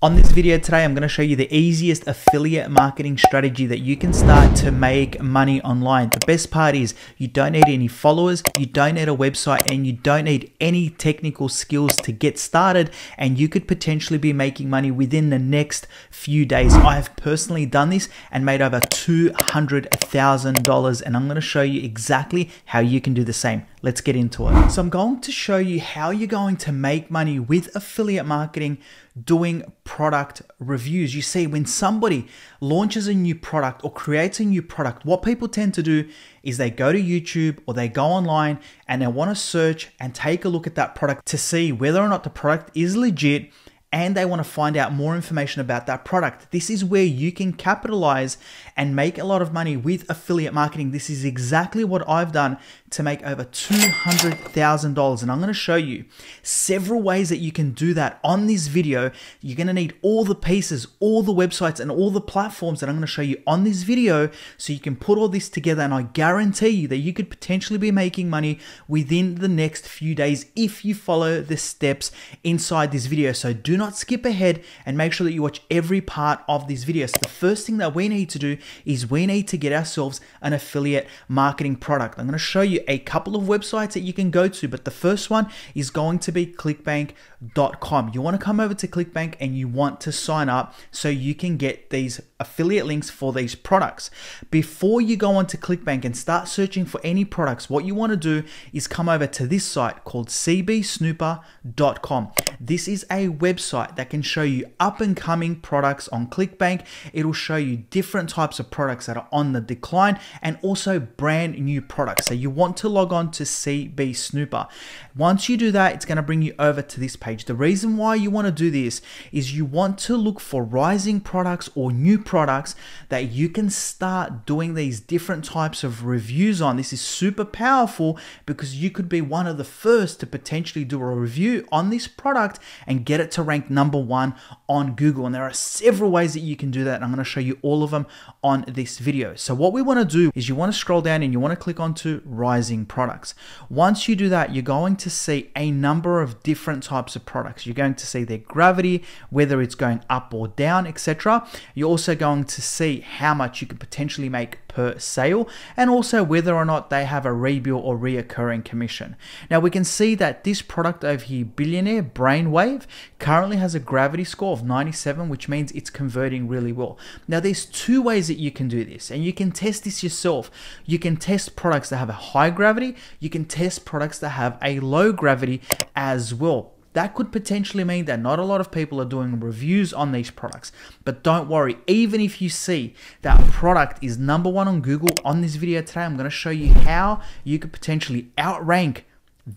On this video today, I'm going to show you the easiest affiliate marketing strategy that you can start to make money online. The best part is you don't need any followers, you don't need a website, and you don't need any technical skills to get started, and you could potentially be making money within the next few days. I have personally done this and made over $200,000, and I'm going to show you exactly how you can do the same. Let's get into it. So I'm going to show you how you're going to make money with affiliate marketing doing product reviews. You see, when somebody launches a new product or creates a new product, what people tend to do is they go to YouTube or they go online and they want to search and take a look at that product to see whether or not the product is legit, and they want to find out more information about that product. This is where you can capitalize and make a lot of money with affiliate marketing. This is exactly what I've done to make over $200,000. And I'm going to show you several ways that you can do that on this video. You're going to need all the pieces, all the websites, and all the platforms that I'm going to show you on this video, so you can put all this together. And I guarantee you that you could potentially be making money within the next few days if you follow the steps inside this video. So do not skip ahead and make sure that you watch every part of this video. So the first thing that we need to do is we need to get ourselves an affiliate marketing product. I'm going to show you a couple of websites that you can go to, but the first one is going to be clickbank.com. You want to come over to ClickBank and you want to sign up so you can get these affiliate links for these products. Before you go onto ClickBank and start searching for any products, what you want to do is come over to this site called CBSnooper.com. This is a website that can show you up and coming products on ClickBank. It'll show you different types of products that are on the decline and also brand new products. So you want to log on to CBSnooper. Once you do that, it's going to bring you over to this page. The reason why you want to do this is you want to look for rising products or new products that you can start doing these different types of reviews on. This is super powerful because you could be one of the first to potentially do a review on this product and get it to rank number one on Google. And there are several ways that you can do that, and I'm going to show you all of them on this video. So what we want to do is you want to scroll down and you want to click onto rising products. Once you do that, you're going to see a number of different types of products. You're going to see their gravity, whether it's going up or down, etc. You're also going to see how much you could potentially make per sale, and also whether or not they have a rebill or reoccurring commission. Now we can see that this product over here, Billionaire Brainwave, currently has a gravity score of 97, which means it's converting really well. Now there's two ways that you can do this, and you can test this yourself. You can test products that have a high gravity, you can test products that have a low gravity as well. That could potentially mean that not a lot of people are doing reviews on these products. But don't worry, even if you see that product is number one on Google on this video today, I'm going to show you how you could potentially outrank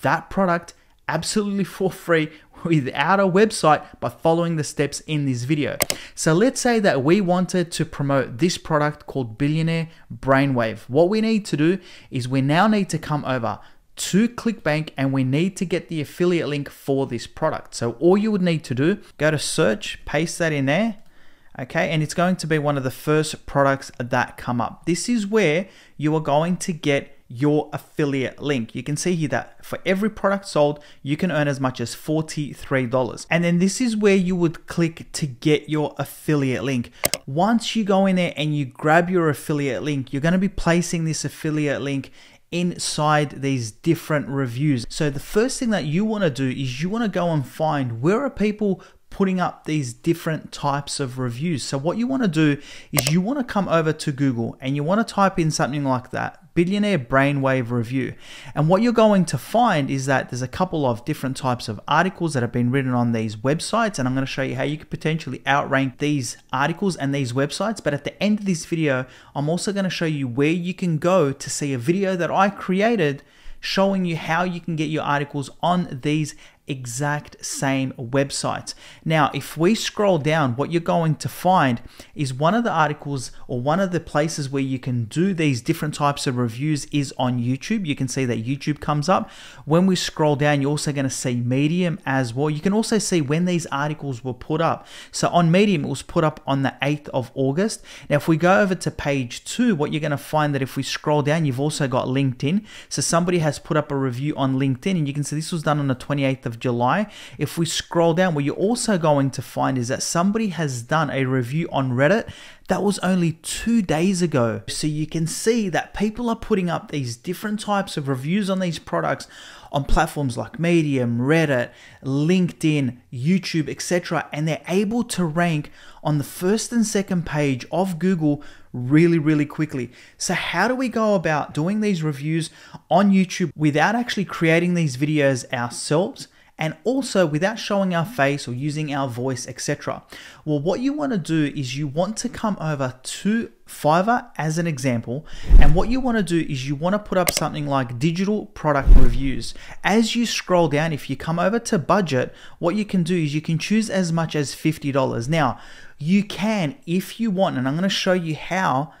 that product absolutely for free without a website by following the steps in this video. So let's say that we wanted to promote this product called Billionaire Brainwave. What we need to do is we now need to come over to ClickBank and we need to get the affiliate link for this product. So all you would need to do, go to search, paste that in there. Okay, and it's going to be one of the first products that come up. This is where you are going to get your affiliate link. You can see here that for every product sold, you can earn as much as $43. And then this is where you would click to get your affiliate link. Once you go in there and you grab your affiliate link, you're going to be placing this affiliate link inside these different reviews. So the first thing that you want to do is you want to go and find where are people putting up these different types of reviews. So what you want to do is you want to come over to Google and you want to type in something like that, Billionaire Brainwave review. And what you're going to find is that there's a couple of different types of articles that have been written on these websites, and I'm going to show you how you could potentially outrank these articles and these websites. But at the end of this video, I'm also going to show you where you can go to see a video that I created showing you how you can get your articles on these exact same websites. Now, if we scroll down, what you're going to find is one of the articles or one of the places where you can do these different types of reviews is on YouTube. You can see that YouTube comes up. When we scroll down, you're also going to see Medium as well. You can also see when these articles were put up. So on Medium, it was put up on the 8th of August. Now, if we go over to page 2, what you're going to find that if we scroll down, you've also got LinkedIn. So somebody has put up a review on LinkedIn, and you can see this was done on the 28th of of July. If we scroll down, what you're also going to find is that somebody has done a review on Reddit that was only 2 days ago. So you can see that people are putting up these different types of reviews on these products on platforms like Medium, Reddit, LinkedIn, YouTube, etc. And they're able to rank on the first and second page of Google really, really quickly. So how do we go about doing these reviews on YouTube without actually creating these videos ourselves? And also without showing our face or using our voice, etc. Well, what you want to do is you want to come over to Fiverr as an example. And what you want to do is you want to put up something like digital product reviews. As you scroll down, if you come over to budget, what you can do is you can choose as much as $50. Now, you can, if you want, and I'm going to show you how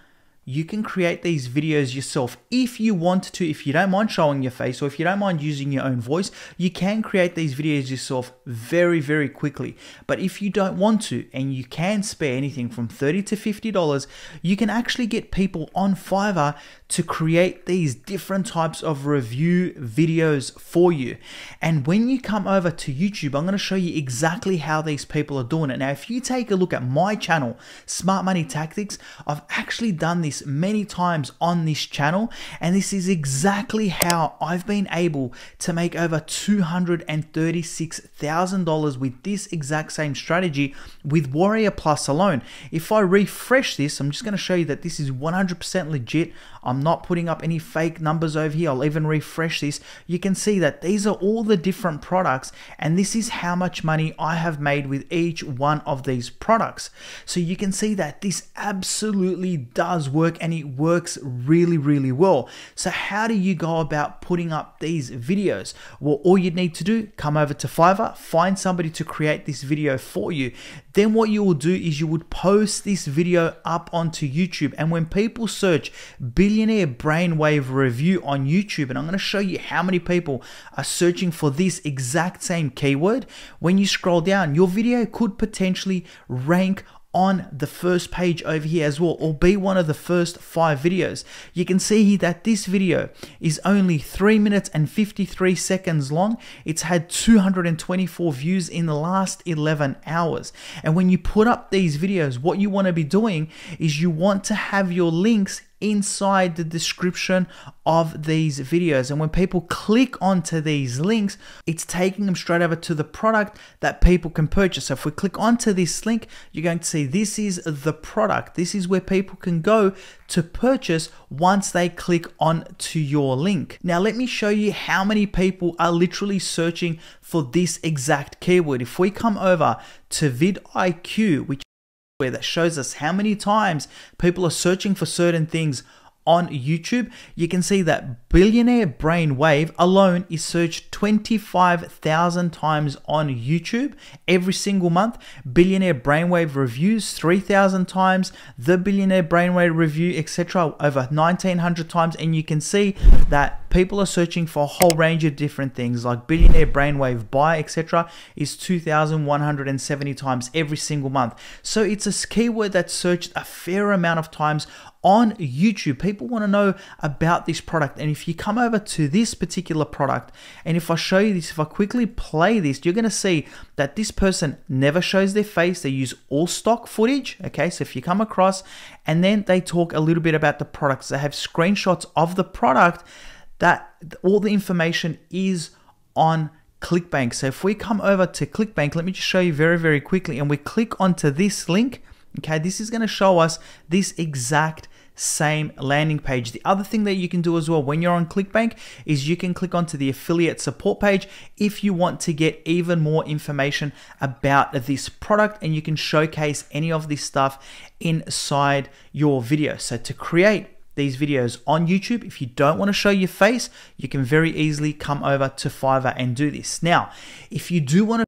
you can create these videos yourself. If you want to, if you don't mind showing your face or if you don't mind using your own voice, you can create these videos yourself very, very quickly. But if you don't want to, and you can spare anything from $30 to $50, you can actually get people on Fiverr to create these different types of review videos for you. And when you come over to YouTube, I'm gonna show you exactly how these people are doing it. Now, if you take a look at my channel, Smart Money Tactics, I've actually done this many times on this channel, and this is exactly how I've been able to make over $236,000 with this exact same strategy with Warrior Plus alone. If I refresh this, I'm just going to show you that this is 100% legit. I'm not putting up any fake numbers over here. I'll even refresh this. You can see that these are all the different products, and this is how much money I have made with each one of these products. So you can see that this absolutely does work, and it works really, really well. So how do you go about putting up these videos? Well, all you need to do, come over to Fiverr, find somebody to create this video for you. Then what you will do is you would post this video up onto YouTube. And when people search Billionaire Brainwave Review on YouTube, and I'm going to show you how many people are searching for this exact same keyword, when you scroll down, your video could potentially rank on the first page over here as well, or be one of the first 5 videos. You can see that this video is only 3 minutes and 53 seconds long. It's had 224 views in the last 11 hours. And when you put up these videos, what you want to be doing is you want to have your links inside the description of these videos, and when people click onto these links, it's taking them straight over to the product that people can purchase. So if we click onto this link, you're going to see this is the product. This is where people can go to purchase once they click on to your link. Now let me show you how many people are literally searching for this exact keyword. If we come over to vidIQ, which where that shows us how many times people are searching for certain things on YouTube, you can see that Billionaire Brainwave alone is searched 25,000 times on YouTube every single month. Billionaire Brainwave Reviews 3,000 times, the Billionaire Brainwave Review, etc., over 1,900 times. And you can see that people are searching for a whole range of different things, like Billionaire Brainwave Buy, etc., is 2,170 times every single month. So it's a keyword that's searched a fair amount of times on YouTube. People want to know about this product. And if you come over to this particular product, and if I show you this, if I quickly play this, you're going to see that this person never shows their face. They use all stock footage. Okay, so if you come across and then they talk a little bit about the products, they have screenshots of the product, that all the information is on ClickBank. So if we come over to ClickBank, let me just show you very, very quickly, and we click onto this link. Okay, this is going to show us this exact same landing page. The other thing that you can do as well when you're on ClickBank is you can click onto the affiliate support page if you want to get even more information about this product, and you can showcase any of this stuff inside your video. So to create these videos on YouTube, if you don't want to show your face, you can very easily come over to Fiverr and do this. Now, if you do want to,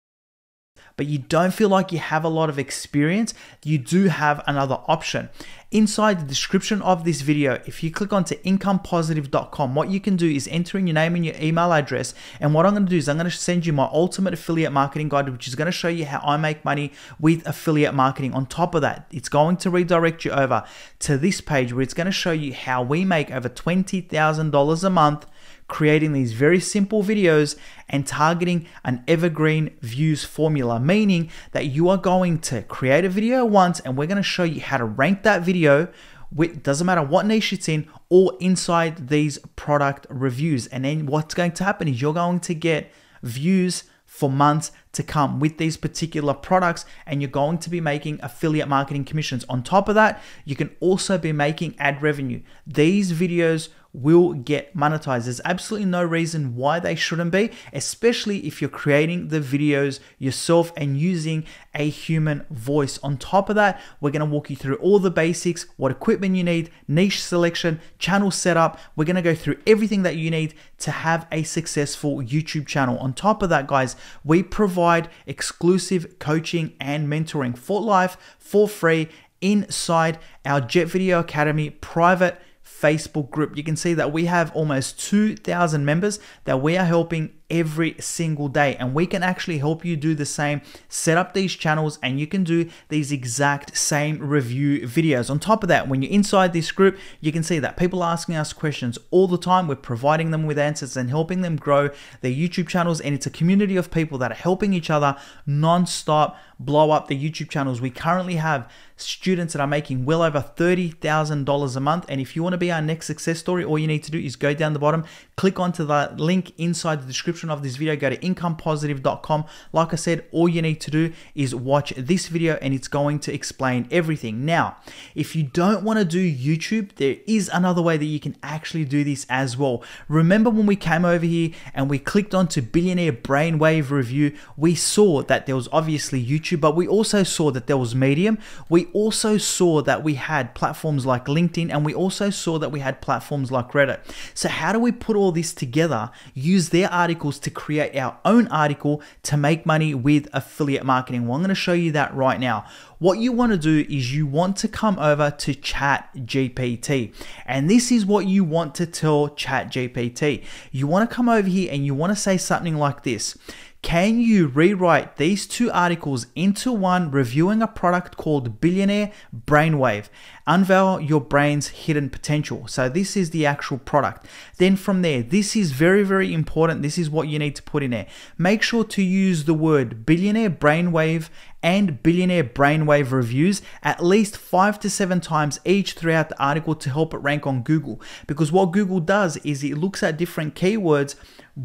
but you don't feel like you have a lot of experience, you do have another option. Inside the description of this video, if you click onto incomepositive.com, what you can do is enter in your name and your email address. And what I'm going to do is I'm going to send you my ultimate affiliate marketing guide, which is going to show you how I make money with affiliate marketing. On top of that, it's going to redirect you over to this page where it's going to show you how we make over $20,000 a month creating these very simple videos and targeting an evergreen views formula, meaning that you are going to create a video once and we're going to show you how to rank that video with, doesn't matter what niche it's in, or inside these product reviews. And then what's going to happen is you're going to get views for months to come with these particular products, and you're going to be making affiliate marketing commissions. On top of that, you can also be making ad revenue. These videos will get monetized. There's absolutely no reason why they shouldn't be, especially if you're creating the videos yourself and using a human voice. On top of that, we're going to walk you through all the basics, what equipment you need, niche selection, channel setup. We're going to go through everything that you need to have a successful YouTube channel. On top of that, guys, we provide exclusive coaching and mentoring for life for free inside our Jet Video Academy private Facebook group. You can see that we have almost 2,000 members that we are helping every single day, and we can actually help you do the same, set up these channels, and you can do these exact same review videos. On top of that, when you're inside this group, you can see that people are asking us questions all the time. We're providing them with answers and helping them grow their YouTube channels, and it's a community of people that are helping each other non-stop blow up their YouTube channels. We currently have students that are making well over $30,000 a month, and if you want to be our next success story, all you need to do is go down the bottom, click onto the link inside the description of this video, go to incomepositive.com. Like I said, all you need to do is watch this video and it's going to explain everything. Now, if you don't want to do YouTube, there is another way that you can actually do this as well. Remember when we came over here and we clicked onto Billionaire Brainwave review, we saw that there was obviously YouTube, but we also saw that there was Medium. We also saw that we had platforms like LinkedIn, and we also saw that we had platforms like Reddit. So how do we put all this together, use their articles to create our own article to make money with affiliate marketing? Well, I'm going to show you that right now. What you want to do is you want to come over to ChatGPT, and this is what you want to tell ChatGPT. You want to come over here and you want to say something like this: can you rewrite these two articles into one reviewing a product called Billionaire Brainwave? Unveil your brain's hidden potential. So this is the actual product. Then from there, this is very, very important. This is what you need to put in there. Make sure to use the word Billionaire Brainwave and Billionaire Brainwave reviews at least 5 to 7 times each throughout the article to help it rank on Google. Because what Google does is it looks at different keywords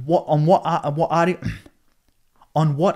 on what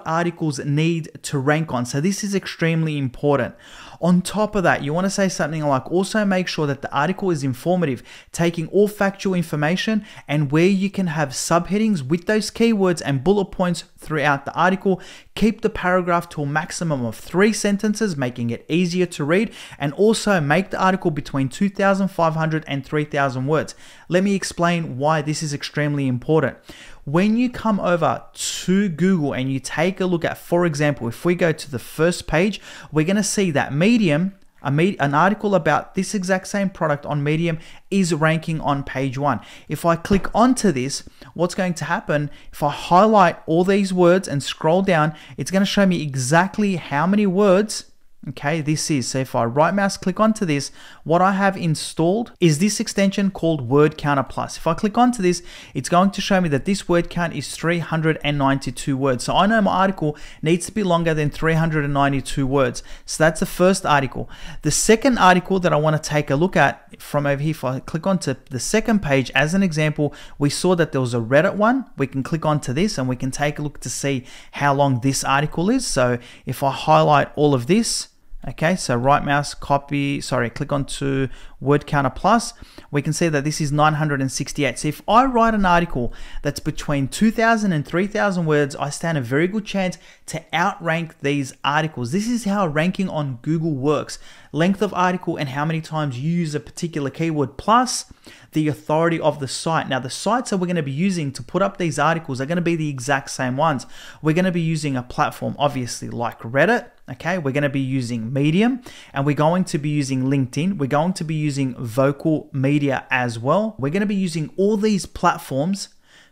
articles need to rank on. So this is extremely important. On top of that, you want to say something like, also make sure that the article is informative, taking all factual information, and where you can have subheadings with those keywords and bullet points throughout the article. Keep the paragraph to a maximum of 3 sentences, making it easier to read, and also make the article between 2,500 and 3,000 words. Let me explain why this is extremely important. When you come over to Google and you take a look at, for example, if we go to the first page, we're going to see that Medium, an article about this exact same product on Medium is ranking on page 1. If I click onto this, what's going to happen, if I highlight all these words and scroll down, it's going to show me exactly how many words, okay, this is. So if I right mouse click onto this, what I have installed is this extension called Word Counter Plus. If I click onto this, it's going to show me that this word count is 392 words. So I know my article needs to be longer than 392 words. So that's the first article. The second article that I want to take a look at from over here, if I click onto the second page, as an example, we saw that there was a Reddit one. We can click onto this and we can take a look to see how long this article is. So if I highlight all of this, okay, so right mouse, click onto Word Counter Plus. We can see that this is 968. So if I write an article that's between 2,000 and 3,000 words, I stand a very good chance to outrank these articles. This is how ranking on Google works. Length of article and how many times you use a particular keyword, plus the authority of the site. Now, the sites that we're going to be using to put up these articles are going to be the exact same ones. We're going to be using a platform, obviously, like Reddit. Okay, we're going to be using Medium, and we're going to be using LinkedIn. We're going to be using Vocal Media as well. We're going to be using all these platforms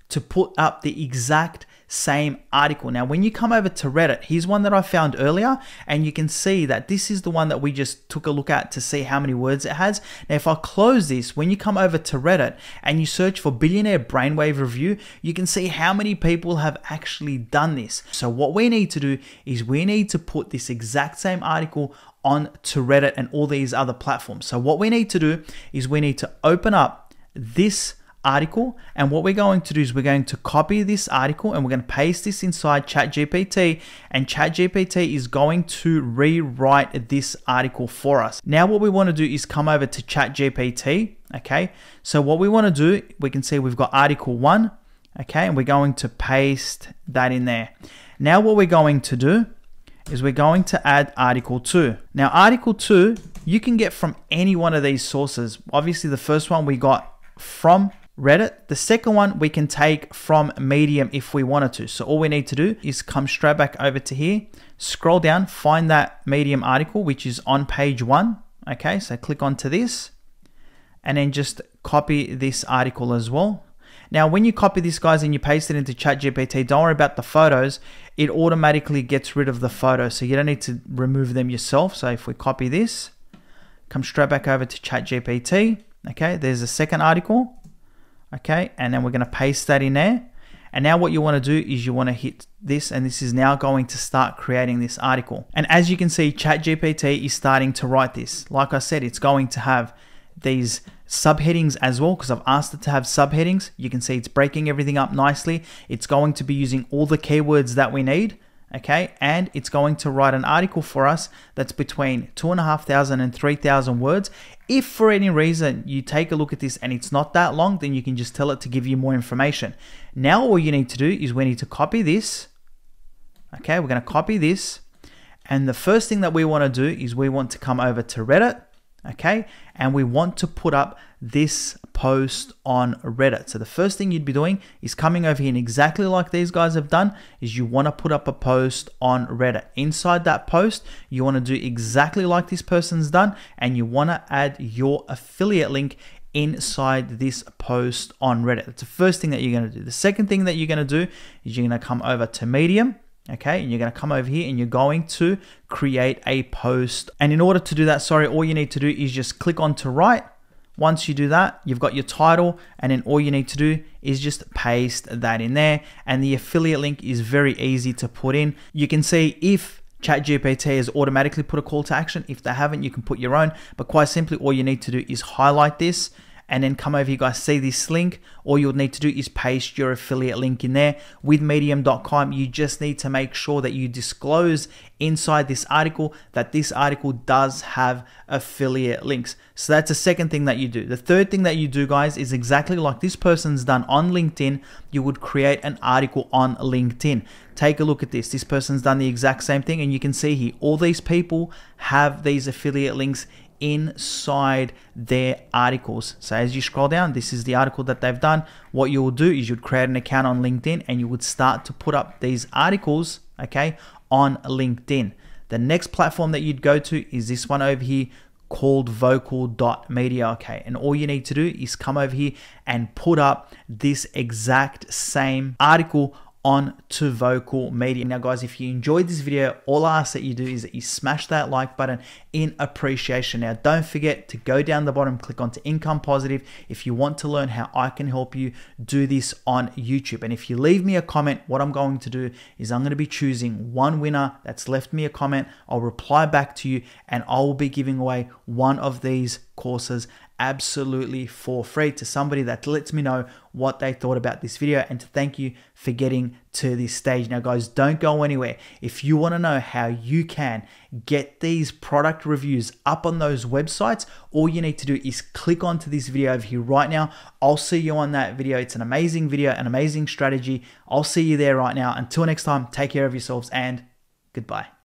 to put up the exact same article. Now, when you come over to Reddit, here's one that I found earlier, and you can see that this is the one that we just took a look at to see how many words it has. Now, if I close this, when you come over to Reddit and you search for Billionaire Brainwave Review, you can see how many people have actually done this. So what we need to do is we need to put this exact same article on to Reddit and all these other platforms. So what we need to do is we need to open up this article, and what we're going to do is we're going to copy this article and we're going to paste this inside ChatGPT, and ChatGPT is going to rewrite this article for us. Now what we want to do is come over to ChatGPT. Okay, so what we want to do, we can see we've got article 1, okay, and we're going to paste that in there. Now what we're going to do is we're going to add article 2. Now article 2, you can get from any one of these sources. Obviously the first one we got from Reddit. The second one we can take from Medium if we wanted to. So all we need to do is come straight back over to here, scroll down, find that Medium article, which is on page 1. Okay, so click onto this and then just copy this article as well. Now, when you copy this, guys, and you paste it into ChatGPT, don't worry about the photos. It automatically gets rid of the photos, so you don't need to remove them yourself. So if we copy this, come straight back over to ChatGPT. Okay, there's a second article. Okay, and then we're going to paste that in there. And now what you want to do is you want to hit this, and this is now going to start creating this article. And as you can see, ChatGPT is starting to write this. Like I said, it's going to have these subheadings as well, because I've asked it to have subheadings. You can see it's breaking everything up nicely. It's going to be using all the keywords that we need, okay? And it's going to write an article for us that's between 2,500 and 3,000 words. If for any reason you take a look at this and it's not that long, then you can just tell it to give you more information. Now all you need to do is we need to copy this. Okay, we're going to copy this. And the first thing that we want to do is we want to come over to Reddit. Okay, and we want to put up this post on Reddit. So the first thing you'd be doing is coming over here, and exactly like these guys have done, is you want to put up a post on Reddit. Inside that post, you want to do exactly like this person's done, and you want to add your affiliate link inside this post on Reddit. That's the first thing that you're going to do. The second thing that you're going to do is you're going to come over to Medium. Okay, and you're going to come over here and you're going to create a post. And in order to do that, all you need to do is just click on to write. Once you do that, you've got your title, and then all you need to do is just paste that in there. And the affiliate link is very easy to put in. You can see if ChatGPT has automatically put a call to action. If they haven't, you can put your own. But quite simply, all you need to do is highlight this and then come over, you guys see this link. All you'll need to do is paste your affiliate link in there. With medium.com, you just need to make sure that you disclose inside this article that this article does have affiliate links. So that's the second thing that you do. The third thing that you do, guys, is exactly like this person's done on LinkedIn. You would create an article on LinkedIn. Take a look at this. This person's done the exact same thing, and you can see here, all these people have these affiliate links inside their articles. So as you scroll down, this is the article that they've done. What you will do is you'd create an account on LinkedIn and you would start to put up these articles, okay, on LinkedIn. The next platform that you'd go to is this one over here called vocal.media, okay? And all you need to do is come over here and put up this exact same article on to vocal media. Now guys, if you enjoyed this video, all I ask that you do is that you smash that like button in appreciation. Now don't forget to go down the bottom, click onto Income Positive if you want to learn how I can help you do this on YouTube. And if you leave me a comment, what I'm going to do is I'm going to be choosing one winner that's left me a comment. I'll reply back to you and I will be giving away one of these courses absolutely for free to somebody that lets me know what they thought about this video, and to thank you for getting to this stage. Now guys, don't go anywhere. If you want to know how you can get these product reviews up on those websites, all you need to do is click onto this video over here right now. I'll see you on that video. It's an amazing video, an amazing strategy. I'll see you there right now. Until next time, take care of yourselves and goodbye.